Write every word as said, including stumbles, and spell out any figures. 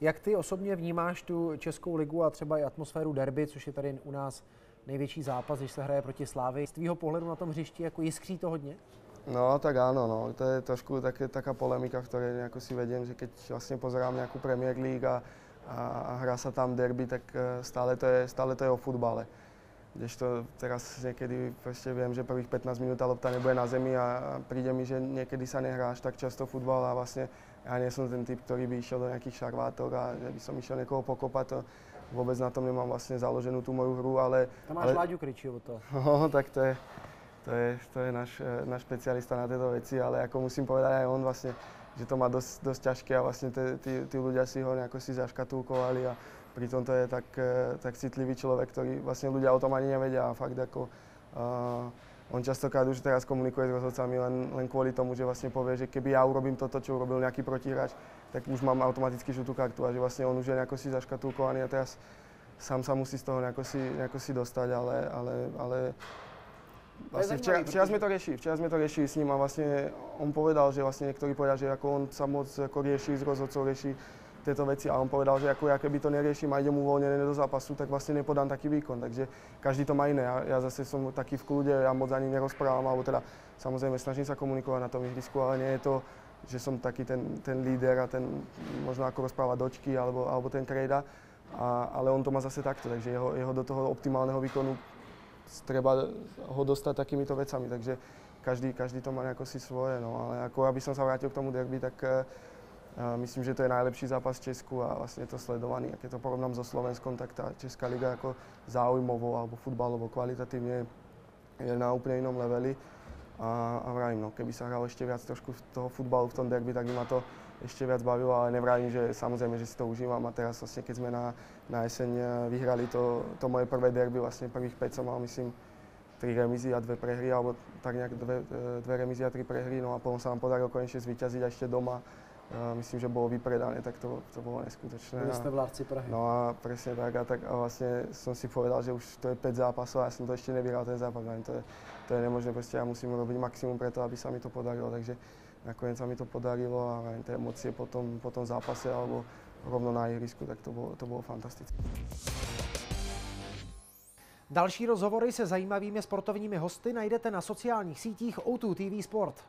Jak ty osobně vnímáš tu českou ligu a třeba i atmosféru derby, což je tady u nás největší zápas, když se hraje proti Slávii? Z tvýho pohledu na tom hřišti jako jiskří to hodně? No tak áno, no. To je trošku také, taká polemika, v ktorej nejako si vediem, že keď vlastne pozerám nejakú Premier League a, a hrá sa tam derby, tak stále to je, stále to je o futbale. Kdežto teraz niekedy proste viem, že prvých pätnásť minút tá lopta nebude na zemi a príde mi, že niekedy sa nehrá až tak často futbal a vlastne ja nie som ten typ, ktorý by išiel do nejakých šarvátok a že by som išiel niekoho pokopať. To vôbec na tom nemám vlastne založenú tú moju hru, ale... Tam máš ale... Láďu Krejčího to. No, tak to je... To je, to je náš, náš špecialista na tieto veci, ale ako musím povedať aj on vlastne, že to má dosť, dosť ťažké a vlastne tí ľudia si ho nejako si zaškatulkovali a pritom to je tak, tak citlivý človek, ktorý vlastne ľudia o tom ani nevedia a fakt ako uh, on častokrát už teraz komunikuje s rozhodcami len, len kvôli tomu, že vlastne povie, že keby ja urobím toto, čo urobil nejaký protihráč, tak už mám automaticky žltú kartu a že vlastne on už je nejako si zaškatulkovaný a teraz sám sa musí z toho nejako si, nejako si dostať, ale, ale, ale Vlastne včera, včera sme to riešili, včera sme to riešili s ním a vlastne on povedal, že vlastne niektorí povedal, že ako on sa moc ako rieši s rozhodcov, rieši tieto veci a on povedal, že ako ja keby to neriešim a idem uvoľnené do zápasu, tak vlastne nepodám taký výkon, takže každý to má iné. Ja, ja zase som taký v kľude, ja moc ani nerozprávam, alebo teda samozrejme snažím sa komunikovať na tom ihrisku, ale nie je to, že som taký ten, ten líder a ten možno ako rozpráva dočky alebo, alebo ten Krejda, a, ale on to má zase takto, takže jeho, jeho do toho optimálneho výkonu treba ho dostať takýmito vecami, takže každý, každý to má nejako si svoje, no, ale ako aby som sa vrátil k tomu derby, tak uh, myslím, že to je najlepší zápas v Česku a vlastne je to sledovaný. A keď to porovnám so Slovenskom, tak tá Česká liga ako záujmovo alebo futbalovo kvalitatívne je na úplne inom leveli a, a vrajím, no, keby sa hral ešte viac trošku toho futbalu v tom derby, tak by ma to ešte viac bavilo, ale nevrajím, že samozrejme, že si to užívam a teraz vlastne, keď sme na, na jeseň vyhrali to, to moje prvé derby, vlastne prvých päť som mal, myslím, tri remízy a dve prehry, alebo tak nejak dve, dve remízy a tri prehry, no a potom sa nám podarilo konečne zvíťaziť a ešte doma, myslím, že bolo vypredané, tak to, to bolo neskutočné. Vy ste vládci Prahy. No a presne tak a, tak a vlastne som si povedal, že už to je päť zápasov a ja som to ešte nevyhral ten zápas, to je, to je nemožné, proste ja musím robiť maximum preto, aby sa mi to podarilo, takže nakoniec sa mi to podarilo a tie emócie po tom, po tom zápase alebo rovno na ihrisku, tak to bolo, to bolo fantastické. Další rozhovory se zajímavými sportovními hosty najdete na sociálních sítích O dva T V Sport.